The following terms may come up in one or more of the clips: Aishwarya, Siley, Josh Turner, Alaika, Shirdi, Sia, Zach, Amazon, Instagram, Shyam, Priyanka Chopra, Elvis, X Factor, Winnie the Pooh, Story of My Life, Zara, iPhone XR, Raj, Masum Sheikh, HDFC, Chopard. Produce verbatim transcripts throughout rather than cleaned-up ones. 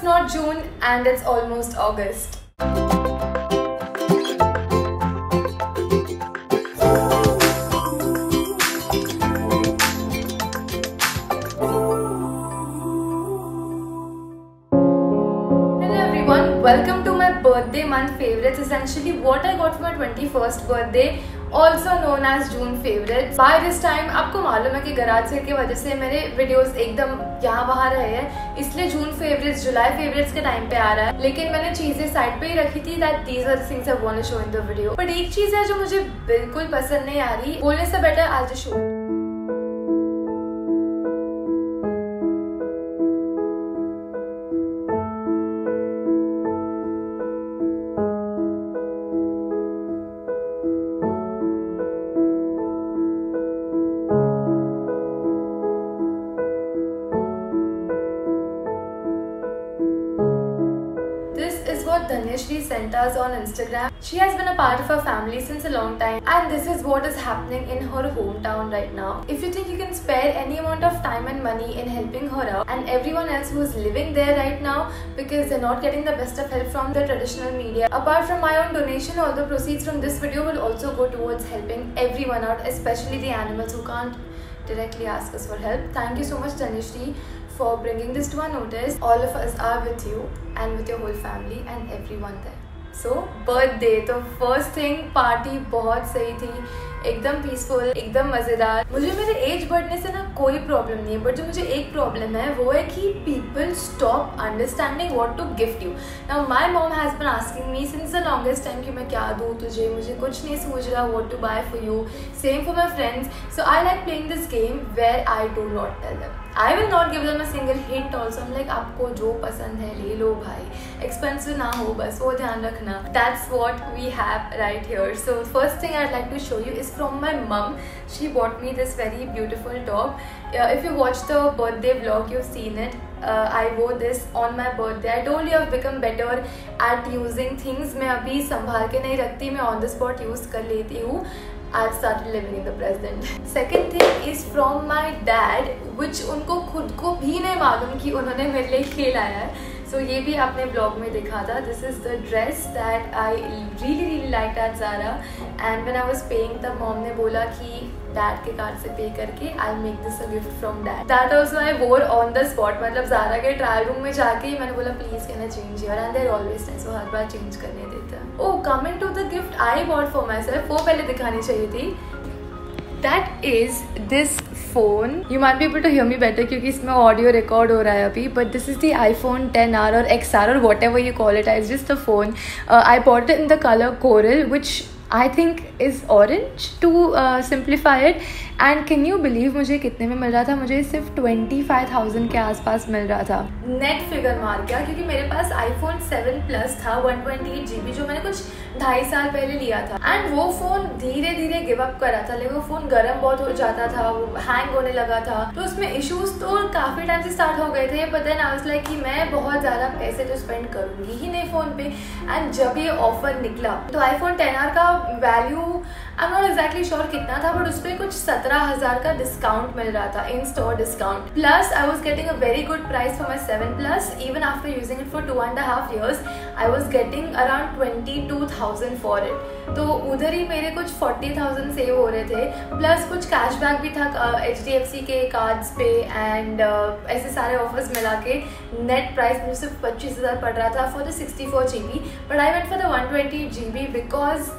it's not June and it's almost August. Welcome to my birthday month favorites, essentially what I got for my twenty-first birthday, also known as June favorites. By this time, आपको मालूम है कि garage sale की वजह से मेरे videos एकदम यहाँ वहाँ रहे हैं, इसलिए June favorites, July favorites के time पे आ रहा है. लेकिन मैंने चीजें side पे ही रखी थी that these are the things I want to show in the video. पर एक चीज है जो मुझे बिल्कुल पसंद नहीं आ रही, बोलने से better I'll just show. She sent us on Instagram. She has been a part of her family since a long time, and this is what is happening in her hometown right now. If you think you can spare any amount of time and money in helping her out and everyone else who is living there right now because they're not getting the best of help from the traditional media. Apart from my own donation, all the proceeds from this video will also go towards helping everyone out, especially the animals who can't directly ask us for help. Thank you so much, Tanushree, for bringing this to our notice. All of us are with you and with your whole family and everyone there. So, birthday. So, first thing, party बहुत सही थी, एकदम peaceful, एकदम मजेदार. मुझे मेरे age बढ़ने से ना कोई problem नहीं है, but जो मुझे एक problem है, वो है कि people stop understanding what to gift you. Now, my mom has been asking me since the longest time कि मैं क्या दूँ तुझे, मुझे कुछ नहीं समझ रहा what to buy for you. Same for my friends. So I like playing this game where I do not tell them. I will not give them a single hint also. I'm like आपको जो पसंद है ले लो भाई, expensive ना हो बस, वो ध्यान रखना. That's what we have right here. So first thing I'd like to show you is from my mum. She bought me this very beautiful top. Uh, if you watch the birthday vlog, you've seen it. Uh, I wore this on my birthday. I told you I've become better at using things. मैं अभी संभाल के नहीं रखती, मैं on the spot use कर लेती हूँ. I've started living in the present. Second thing is from my dad, which उनको खुद को भी नहीं मालूम कि उन्होंने मेरे लिए खेला है. So ये भी आपने ब्लॉग में देखा था. This is the dress that I really really liked at Zara, and when I was paying तब mom ने बोला कि dad के कार्ड से pay करके I'll make this a gift from dad. That also I wore on the spot. मतलब Zara के trial room में जाके मैंने बोला please can I change here, and they're always nice, वो हर बार change करने देता. Oh, coming to the gift I bought for myself, वो पहले दिखानी चाहिए थी. That is this phone. You might be able to hear me better क्योंकि इसमें audio record हो रहा है अभी. But this is the iPhone ten R or X R or whatever you call it. It's just a phone. Uh, I bought it in the color coral, which I think is orange to uh, simplify it. And can you believe मुझे कितने में मिल रहा था? मुझे सिर्फ twenty-five thousand के आसपास मिल रहा था. Net figure मार गया क्योंकि मेरे पास iPhone seven Plus था, one twenty-eight G B, जो मैंने कुछ ढाई साल पहले लिया था. And वो फ़ोन धीरे धीरे गिव अप कर रहा था, लेकिन वो फ़ोन गर्म बहुत हो जाता था, वो हैंग होने लगा था. तो उसमें इश्यूज तो काफ़ी टाइम से स्टार्ट हो गए थे. But then I was like कि मैं बहुत ज़्यादा पैसे तो स्पेंड करूँगी ही नहीं फ़ोन पे. एंड जब ये ऑफर निकला तो iPhone ten R का value I am not exactly sure कितना था, बट उस पर कुछ seventeen thousand का डिस्काउंट मिल रहा था, in store discount. Plus I was getting a very good price for my seven plus. Even after using it for two and half years I was getting around twenty-two thousand for it. तो उधर ही मेरे कुछ forty thousand save हो रहे थे. Plus कुछ cashback भी था एच डी एफ सी के कार्ड्स पे, एंड uh, ऐसे सारे ऑफर्स मिला के नेट प्राइस मुझे सिर्फ पच्चीस हज़ार पड़ रहा था for the sixty-four G B. But I went for the one twenty G B because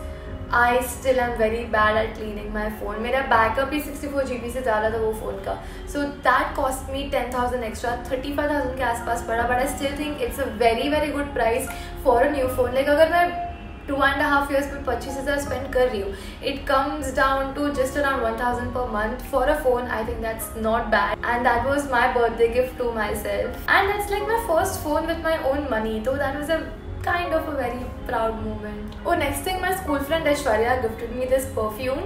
I still am very bad at cleaning my phone. मेरा बैकअप ही sixty-four G B से ज़्यादा था वो फ़ोन का. So that cost me ten thousand extra, thirty-five thousand के आसपास पड़ा. But I still think it's a very very good price for a new phone. Like अगर मैं two and a half years में twenty-five thousand spend कर रही हूँ, it comes down to just around one thousand per month for a phone. I think that's not bad. And that was my birthday gift to myself. And it's like my first phone with my own money. So that was a kind of a very proud moment. Oh, next thing, my school friend Aishwarya gifted me this perfume.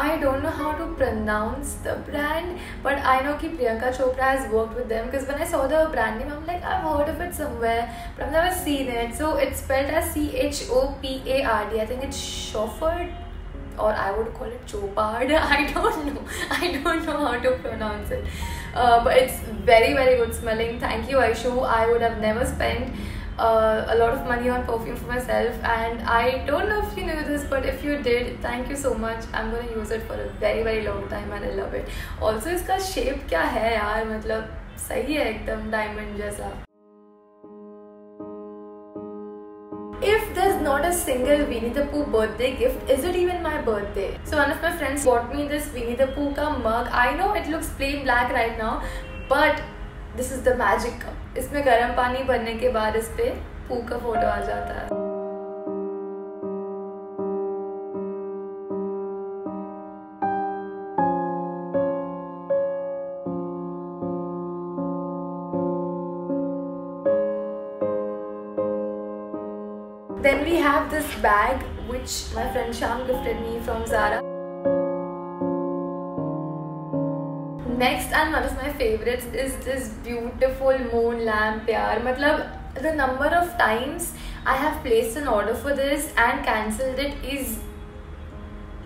I don't know how to pronounce the brand, but I know ki Priyanka Chopra has worked with them because when I saw the brand name, I'm like, I've heard of it somewhere, but I've never seen it. So it's spelled as C H O P A R D. I think it's Chopard or I would call it Chopard. I don't know. I don't know how to pronounce it. Uh, but it's very, very good smelling. Thank you, Aishu. I would have never spent uh, a lot of money on perfume for myself. And I don't know if you knew this, but if you did, thank you so much. I'm going to use it for a very, very long time and I love it. Also, iska shape kya hai yaar? Matlab, sahi hai ekdam diamond jaisa. If there's not a single Winnie the Pooh birthday gift, is it even my birthday? So one of my friends bought me this Winnie the Pooh ka mug. I know it looks plain black right now, but this is the magic cup. इसमें गर्म पानी भरने के बाद इस पे Pooh का photo आ जाता है. Then we have this bag which my friend Shyam gifted me from Zara. Next, and one of my favorites, is this beautiful moon lamp, yaar. Matlab, the number of times I have placed an order for this and cancelled it is,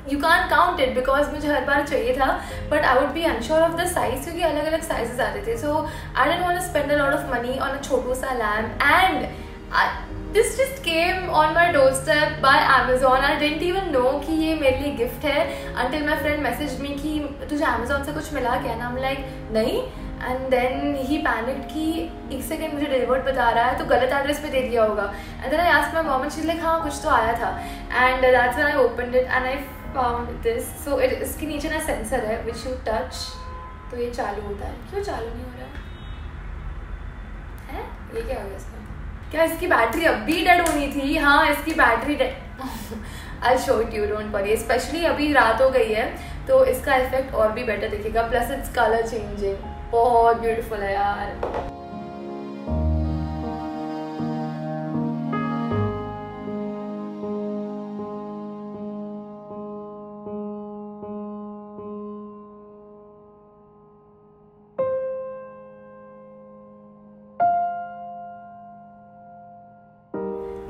you can't count it because मुझे हर बार चाहिए था, but I would be unsure of the size क्योंकि अलग-अलग sizes आते थे. So I didn't want to spend a lot of money on a छोटू सा lamp, and I, this just came on my doorstep by Amazon. I didn't even know कि ये मेरे लिए gift है until my friend messaged me कि तुझे Amazon से कुछ मिला क्या? And I'm like नहीं. And then he panicked कि एक second मुझे delivered बता रहा है तो गलत address पे दे दिया होगा. And then I asked my mom and she's like हाँ कुछ तो आया था. And that's when I opened it and I found this. So it इसके नीचे ना sensor है which you touch तो ये चालू होता है. क्यों चालू नहीं हो रहा? है? ये क्या हो गया इसका? क्या इसकी बैटरी अब भी डेड होनी थी? हाँ इसकी battery dead. I'll show it you, don't worry. Especially अभी रात हो गई है तो इसका इफेक्ट और भी बेटर दिखेगा. Plus it's colour changing. बहुत ब्यूटीफुल है यार.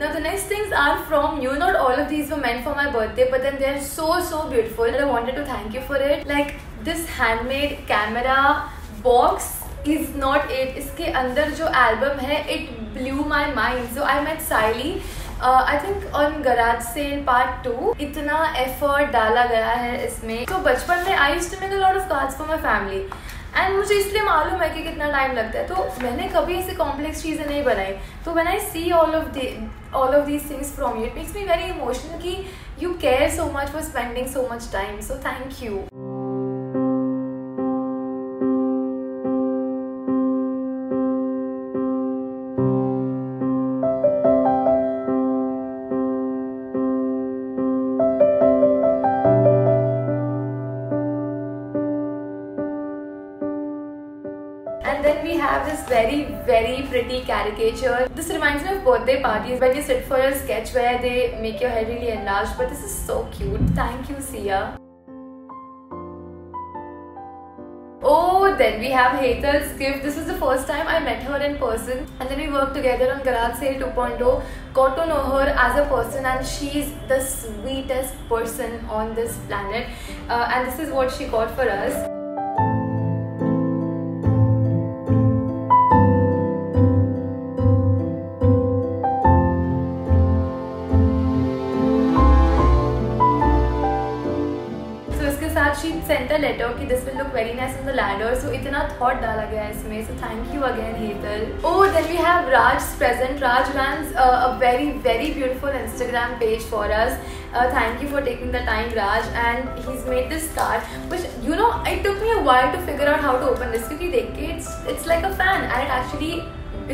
Now the next things are from you. Not all of these were meant for my birthday, but then they are so so beautiful and I wanted to thank you for it. Like this handmade camera box is not it. इसके अंदर जो album है, it blew my mind. So I met Siley. Uh, I think on garage sale part two. इतना effort डाला गया है इसमें. तो बचपन में I used to make a lot of cards for my family. And मुझे इसलिए मालूम है कि कितना time लगता है. तो मैंने कभी ऐसे complex चीजें नहीं बनाई. तो when I see all of the all of these things from you, it makes me very emotional कि you care so much for spending so much time. So thank you. This very very pretty caricature. This reminds me of birthday parties when you sit for a sketch where they make your head really enlarged, but this is so cute. Thank you, Sia. Oh, then we have Hetal's gift. This is the first time I met her in person and then we worked together on Garage Sale two point oh. Got to know her as a person and she's the sweetest person on this planet. Uh, and this is what she got for us. She sent a letter कि this will look very nice on the ladder, so इतना thought डाला गया है इसमें, so thank you again Hetal. Oh, then we have Raj's present. Raj runs uh, a very very beautiful Instagram page for us. Uh, thank you for taking the time, Raj, and he's made this card. Which you know, it took me a while to figure out how to open this क्योंकि देख के it's it's like a fan and it actually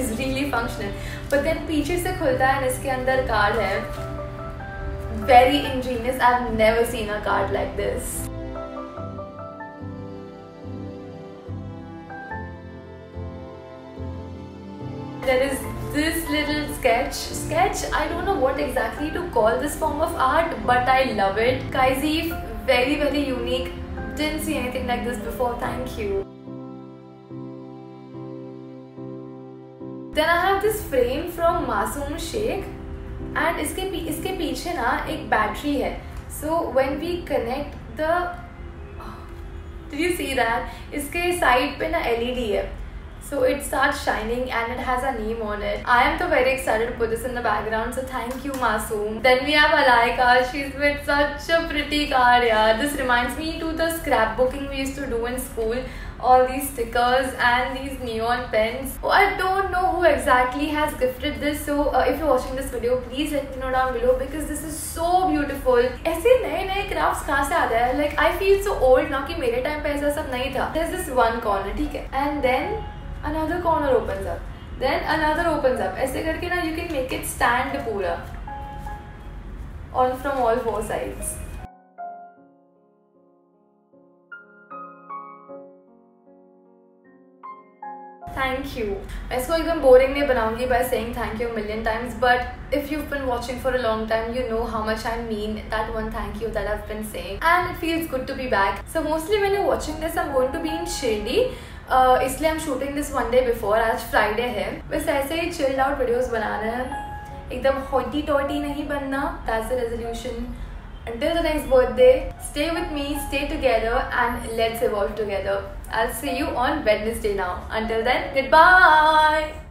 is really functional. But then पीछे से खुलता है और इसके अंदर card है. Very ingenious. I've never seen a card like this. There is this little sketch. Sketch, I don't know what exactly to call this form of art, but I love it. Kaizif, very very unique. Didn't see anything like this before, thank you. Then I have this frame from Masum Sheikh. And इसके इसके पीछे ना एक battery है. So when we connect the, did you see that? Iske side pe na L E D hai. So it starts shining and it has a name on it. I am so very excited to put this in the background. So thank you, Masum. Then we have Alaika. She's with such a pretty card, yeah. This reminds me to the scrapbooking we used to do in school. All these stickers and these neon pens. Oh, I don't know who exactly has gifted this. So uh, if you're watching this video, please let me know down below because this is so beautiful. ऐसे नए नए crafts कहाँ से आते हैं? Like I feel so old now कि मेरे time पे ऐसा सब नहीं था. There's this one corner, ठीक है? And then another corner opens up, then another opens up. ऐसे करके ना you can make it stand पूरा, all from all four sides. Thank you. I इसको एकदम boring नहीं बनाऊंगी by saying thank you a million times, but if you've been watching for a long time, you know how much I mean that one thank you that I've been saying, and it feels good to be back. So mostly when you're watching this, I'm going to be in Shirdi. Uh, इसलिए I'm shooting this one day before. आज Friday है. बस ऐसे ही chilled out videos बनाना है. एकदम hotty totty नहीं बनना. That's the resolution. Until the next birthday, stay with me, stay together, and let's evolve together. I'll see you on Wednesday now. Until then, goodbye.